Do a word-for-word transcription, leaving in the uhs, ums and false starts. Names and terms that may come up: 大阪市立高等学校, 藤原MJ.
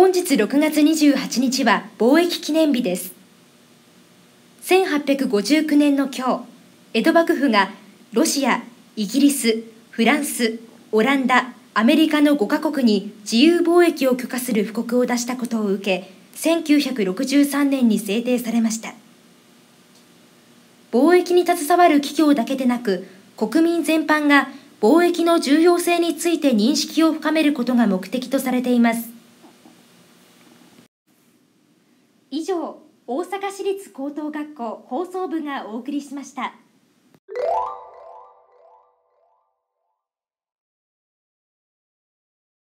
本日ろくがつにじゅうはちにちは貿易記念日です。せんはっぴゃくごじゅうきゅうねんの今日、江戸幕府がロシア、イギリス、フランス、オランダ、アメリカのごかこくに自由貿易を許可する布告を出したことを受け、せんきゅうひゃくろくじゅうさんねんに制定されました。貿易に携わる企業だけでなく、国民全般が貿易の重要性について認識を深めることが目的とされています。以上、大阪市立高等学校放送部がお送りしました。